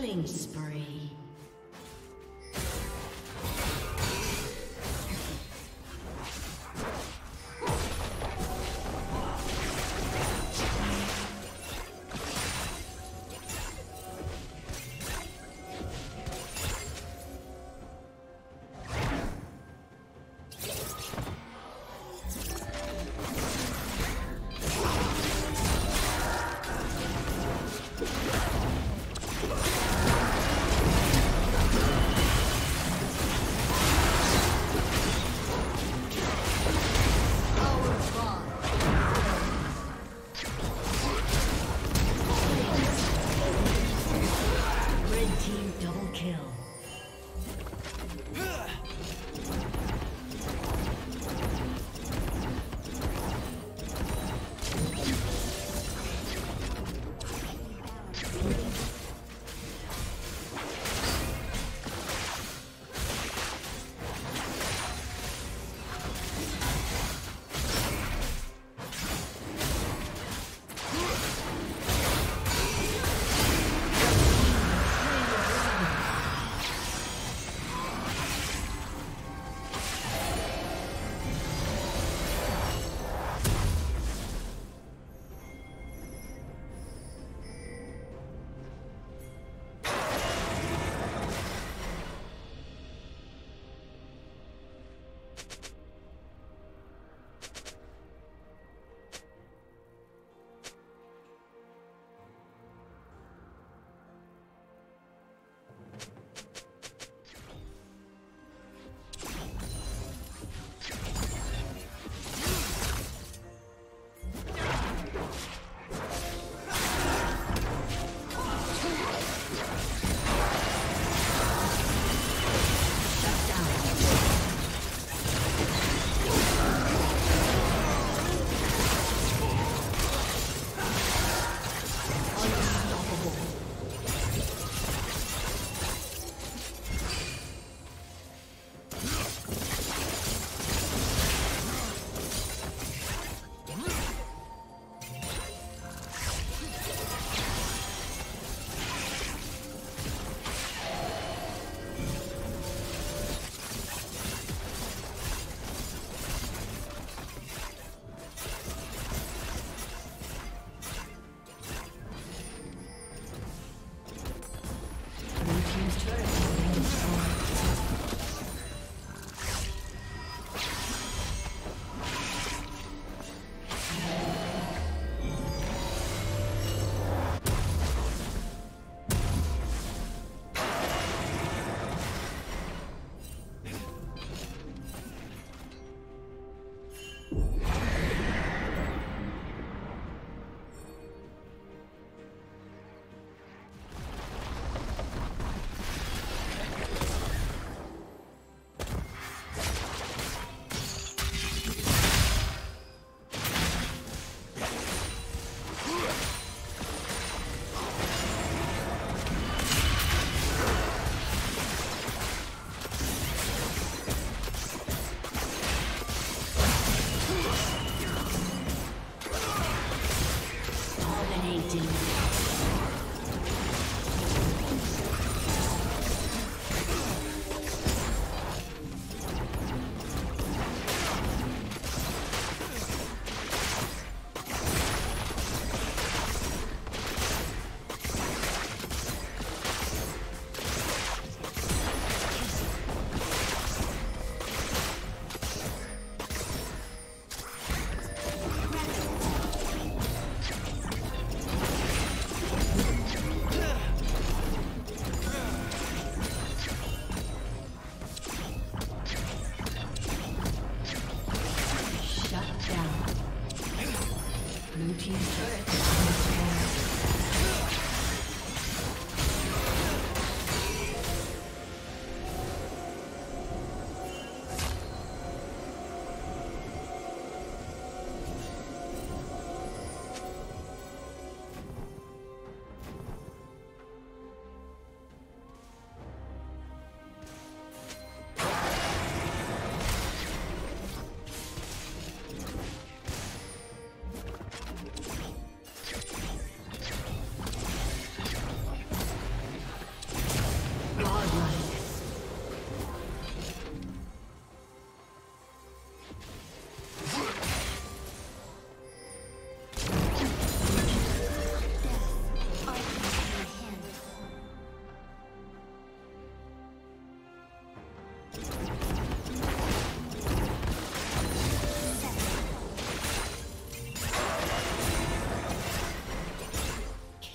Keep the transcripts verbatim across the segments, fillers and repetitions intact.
Killing spree.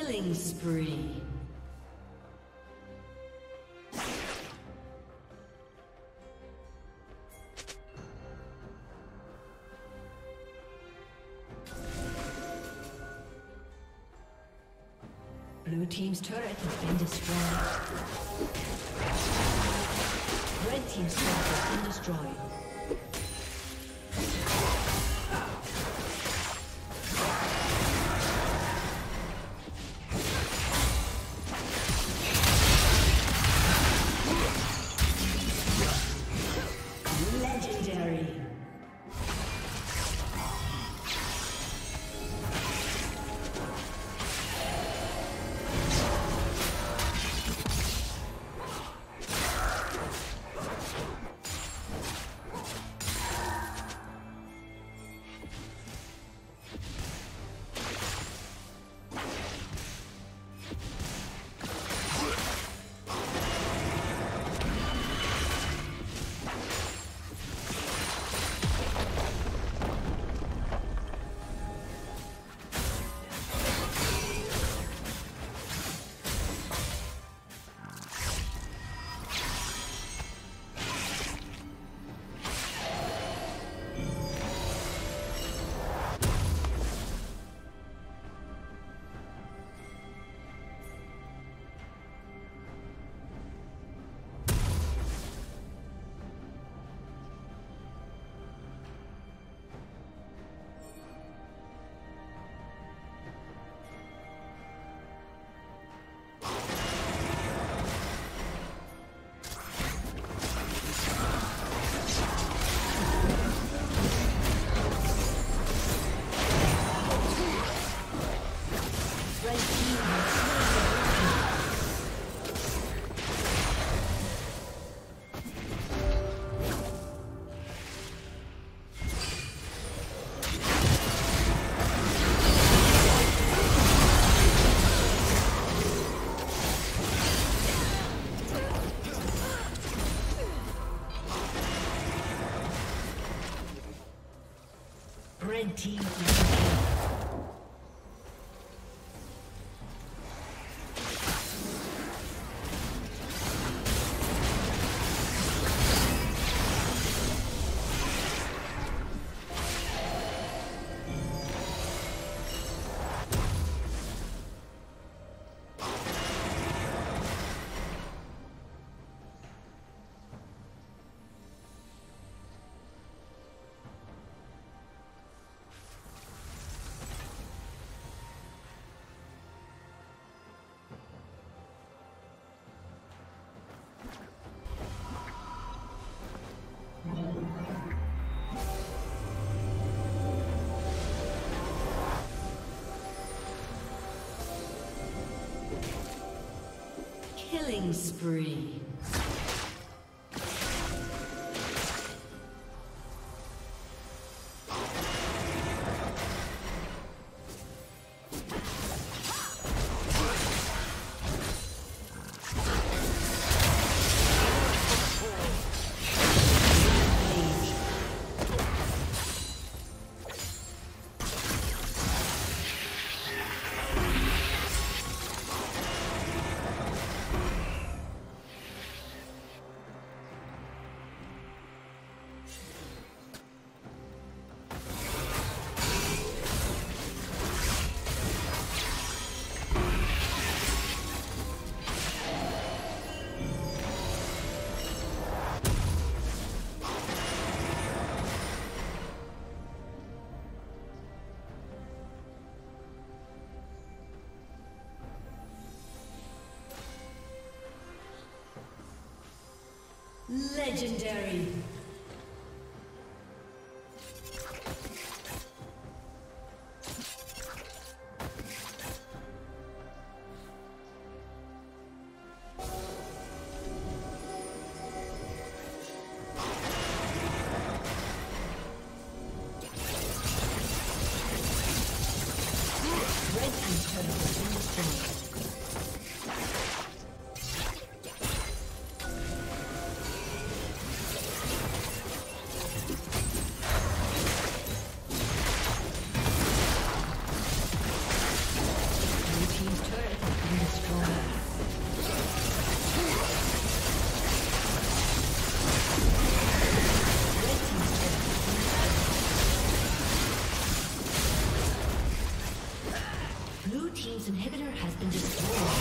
Killing spree. Blue team's turret has been destroyed. Red team's turret has been destroyed. Team. Killing spree. Legendary. Team's team's inhibitor has been destroyed.